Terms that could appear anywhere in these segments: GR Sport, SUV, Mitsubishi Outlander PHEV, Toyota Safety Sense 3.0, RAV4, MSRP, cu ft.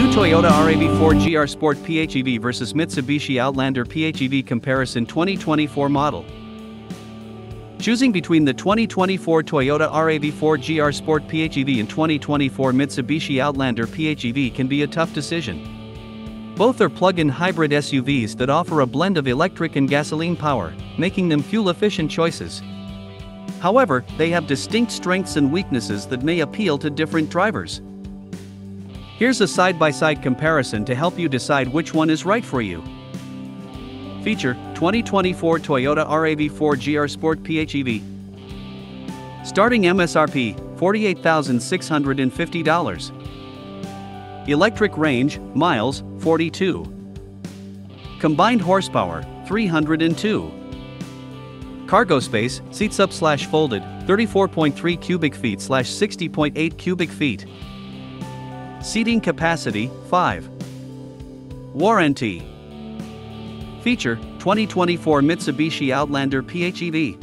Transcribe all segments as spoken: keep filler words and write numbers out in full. New Toyota R A V four G R Sport P H E V versus Mitsubishi Outlander P H E V comparison twenty twenty-four model. Choosing between the twenty twenty-four Toyota R A V four G R Sport P H E V and twenty twenty-four Mitsubishi Outlander P H E V can be a tough decision. Both are plug-in hybrid S U Vs that offer a blend of electric and gasoline power, making them fuel-efficient choices. However, they have distinct strengths and weaknesses that may appeal to different drivers. Here's a side-by-side comparison to help you decide which one is right for you. Feature: twenty twenty-four Toyota R A V four G R Sport P H E V. Starting M S R P, forty-eight thousand six hundred fifty dollars. Electric range, miles, forty-two. Combined horsepower, three hundred two. Cargo space, seats up slash folded, thirty-four point three cubic feet slash sixty point eight cubic feet. Seating capacity, five. Warranty. Feature: twenty twenty-four Mitsubishi Outlander P H E V.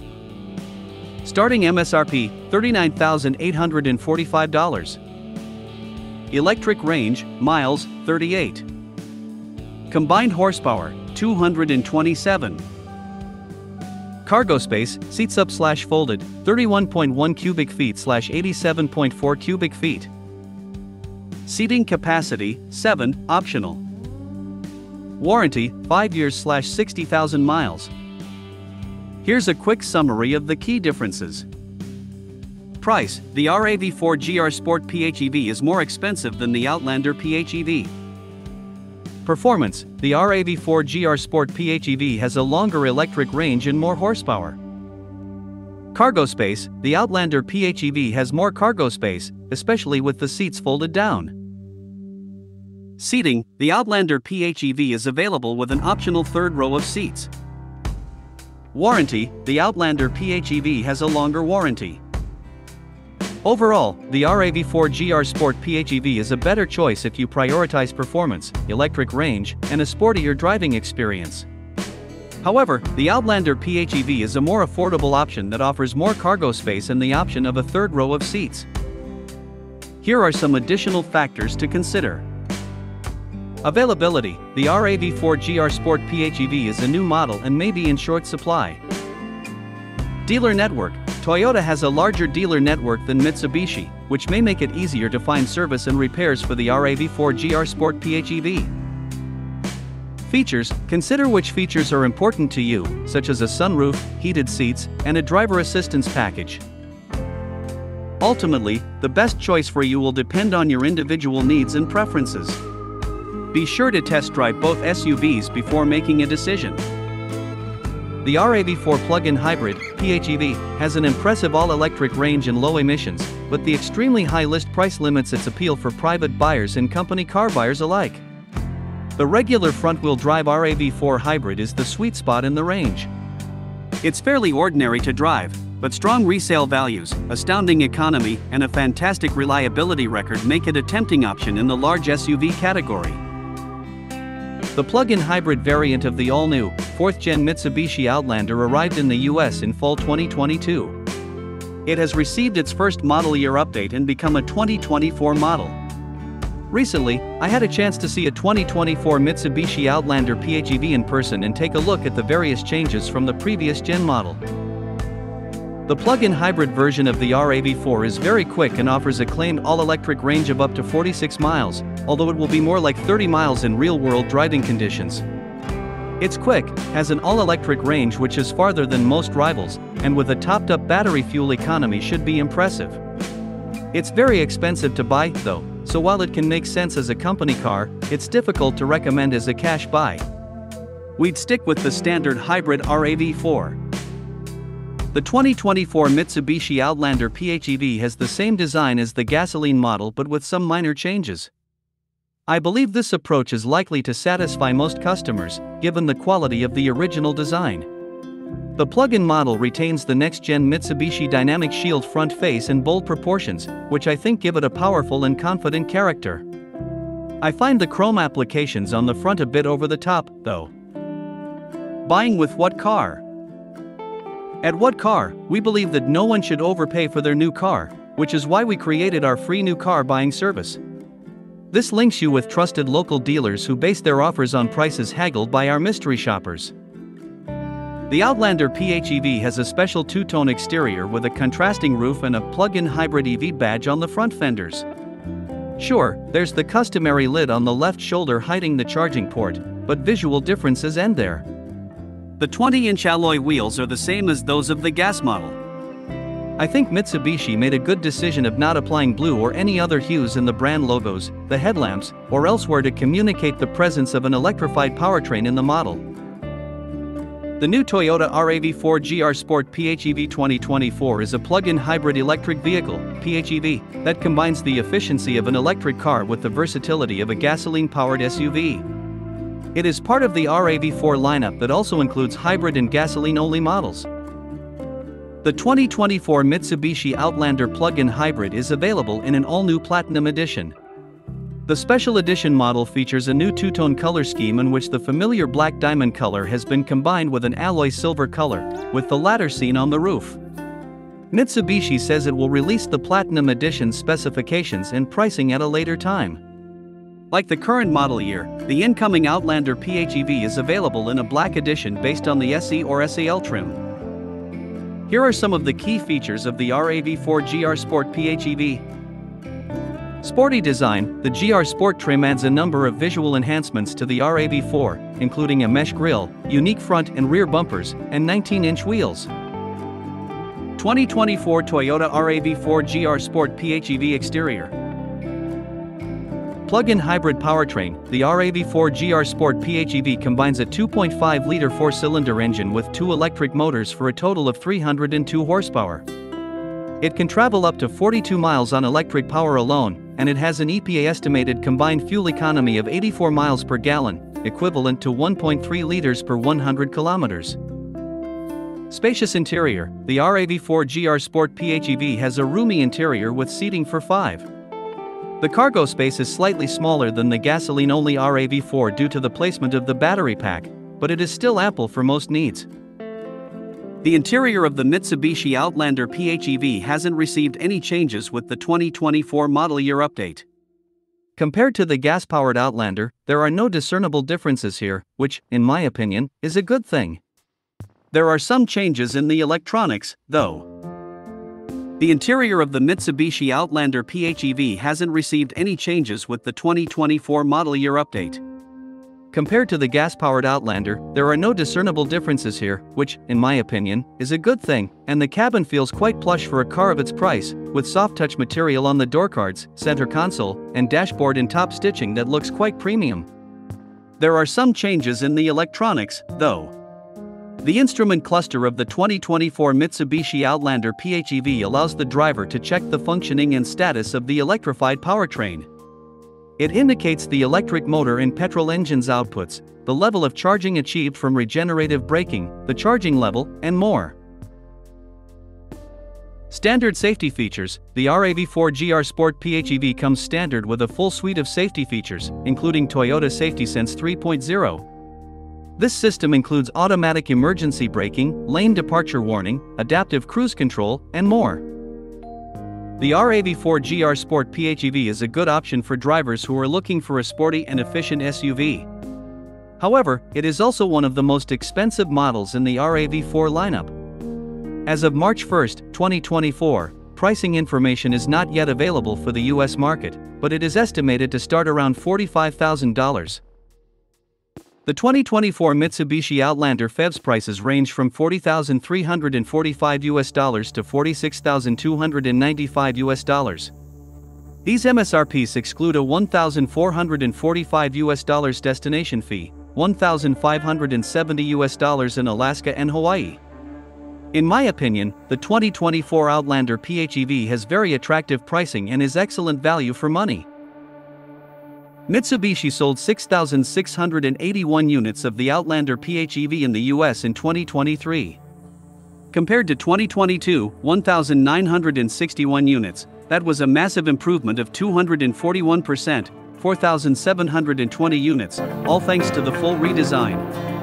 Starting M S R P, thirty-nine thousand eight hundred forty-five dollars. Electric range, miles, thirty-eight. Combined horsepower, two hundred twenty-seven. Cargo space, seats up slash folded, thirty-one point one cubic feet slash eighty-seven point four cubic feet. Seating capacity, seven, optional. Warranty, five years slash sixty thousand miles. Here's a quick summary of the key differences. Price: the R A V four G R Sport P H E V is more expensive than the Outlander P H E V. Performance: the R A V four G R Sport P H E V has a longer electric range and more horsepower. Cargo space: the Outlander P H E V has more cargo space, especially with the seats folded down. Seating: the Outlander P H E V is available with an optional third row of seats. Warranty: the Outlander P H E V has a longer warranty. Overall, the R A V four G R Sport P H E V is a better choice if you prioritize performance, electric range, and a sportier driving experience. However, the Outlander P H E V is a more affordable option that offers more cargo space and the option of a third row of seats. Here are some additional factors to consider. Availability: the R A V four G R Sport P H E V is a new model and may be in short supply. Dealer network: Toyota has a larger dealer network than Mitsubishi, which may make it easier to find service and repairs for the R A V four G R Sport P H E V. Features: consider which features are important to you, such as a sunroof, heated seats, and a driver assistance package. Ultimately, the best choice for you will depend on your individual needs and preferences. Be sure to test drive both S U Vs before making a decision. The R A V four plug-in hybrid P H E V has an impressive all-electric range and low emissions, but the extremely high list price limits its appeal for private buyers and company car buyers alike. The regular front-wheel drive R A V four hybrid is the sweet spot in the range. It's fairly ordinary to drive, but strong resale values, astounding economy, and a fantastic reliability record make it a tempting option in the large S U V category. The plug-in hybrid variant of the all-new, fourth gen Mitsubishi Outlander arrived in the U S in fall twenty twenty-two. It has received its first model year update and become a twenty twenty-four model. Recently, I had a chance to see a twenty twenty-four Mitsubishi Outlander P H E V in person and take a look at the various changes from the previous gen model. The plug-in hybrid version of the R A V four is very quick and offers a claimed all-electric range of up to forty-six miles, although it will be more like thirty miles in real-world driving conditions. It's quick, has an all-electric range which is farther than most rivals, and with a topped-up battery fuel economy should be impressive. It's very expensive to buy, though, so while it can make sense as a company car, it's difficult to recommend as a cash buy. We'd stick with the standard hybrid R A V four. The twenty twenty-four Mitsubishi Outlander P H E V has the same design as the gasoline model but with some minor changes. I believe this approach is likely to satisfy most customers, given the quality of the original design. The plug-in model retains the next-gen Mitsubishi Dynamic Shield front face and bold proportions, which I think give it a powerful and confident character. I find the chrome applications on the front a bit over the top, though. Buying with what car? At What Car, we believe that no one should overpay for their new car, which is why we created our free new car buying service. This links you with trusted local dealers who base their offers on prices haggled by our mystery shoppers. The Outlander P H E V has a special two-tone exterior with a contrasting roof and a plug-in hybrid E V badge on the front fenders. Sure, there's the customary lid on the left shoulder hiding the charging port, but visual differences end there. The twenty-inch alloy wheels are the same as those of the gas model. I think Mitsubishi made a good decision of not applying blue or any other hues in the brand logos, the headlamps, or elsewhere to communicate the presence of an electrified powertrain in the model. The new Toyota R A V four G R Sport P H E V twenty twenty-four is a plug-in hybrid electric vehicle, P H E V, that combines the efficiency of an electric car with the versatility of a gasoline-powered S U V. It is part of the R A V four lineup that also includes hybrid and gasoline-only models. The twenty twenty-four Mitsubishi Outlander plug-in hybrid is available in an all-new Platinum Edition. The special edition model features a new two-tone color scheme in which the familiar black diamond color has been combined with an alloy silver color, with the latter seen on the roof. Mitsubishi says it will release the Platinum Edition specifications and pricing at a later time. Like the current model year, the incoming Outlander P H E V is available in a black edition based on the S E or S A L trim. Here are some of the key features of the R A V four G R Sport P H E V. Sporty design, the G R Sport trim adds a number of visual enhancements to the R A V four, including a mesh grille, unique front and rear bumpers, and nineteen-inch wheels. twenty twenty-four Toyota R A V four G R Sport P H E V exterior. Plug-in hybrid powertrain, the R A V four G R Sport P H E V combines a two point five liter four-cylinder engine with two electric motors for a total of three hundred two horsepower. It can travel up to forty-two miles on electric power alone, and it has an E P A-estimated combined fuel economy of eighty-four miles per gallon, equivalent to one point three liters per one hundred kilometers. Spacious interior, the R A V four G R Sport P H E V has a roomy interior with seating for five. The cargo space is slightly smaller than the gasoline-only R A V four due to the placement of the battery pack, but it is still ample for most needs. The interior of the Mitsubishi Outlander P H E V hasn't received any changes with the twenty twenty-four model year update. Compared to the gas-powered Outlander, there are no discernible differences here, which, in my opinion, is a good thing. There are some changes in the electronics, though. The interior of the Mitsubishi Outlander P H E V hasn't received any changes with the twenty twenty-four model year update. Compared to the gas-powered Outlander, there are no discernible differences here, which, in my opinion, is a good thing, and the cabin feels quite plush for a car of its price, with soft-touch material on the door cards, center console, and dashboard and top stitching that looks quite premium. There are some changes in the electronics, though. The instrument cluster of the twenty twenty-four Mitsubishi Outlander P H E V allows the driver to check the functioning and status of the electrified powertrain. It indicates the electric motor and petrol engine's outputs, the level of charging achieved from regenerative braking, the charging level, and more. Standard safety features, the R A V four G R Sport P H E V comes standard with a full suite of safety features, including Toyota Safety Sense three point oh. This system includes automatic emergency braking, lane departure warning, adaptive cruise control, and more. The R A V four G R Sport P H E V is a good option for drivers who are looking for a sporty and efficient S U V. However, it is also one of the most expensive models in the R A V four lineup. As of March first, twenty twenty-four, pricing information is not yet available for the U S market, but it is estimated to start around forty-five thousand dollars. The twenty twenty-four Mitsubishi Outlander P H E V's prices range from forty thousand three hundred forty-five U S dollars to forty-six thousand two hundred ninety-five U S dollars. These M S R Ps exclude a one thousand four hundred forty-five U S dollars destination fee, one thousand five hundred seventy U S dollars in Alaska and Hawaii. In my opinion, the twenty twenty-four Outlander P H E V has very attractive pricing and is excellent value for money. Mitsubishi sold six thousand six hundred eighty-one units of the Outlander P H E V in the U S in twenty twenty-three. Compared to twenty twenty-two, one thousand nine hundred sixty-one units, that was a massive improvement of two hundred forty-one percent, four thousand seven hundred twenty units, all thanks to the full redesign.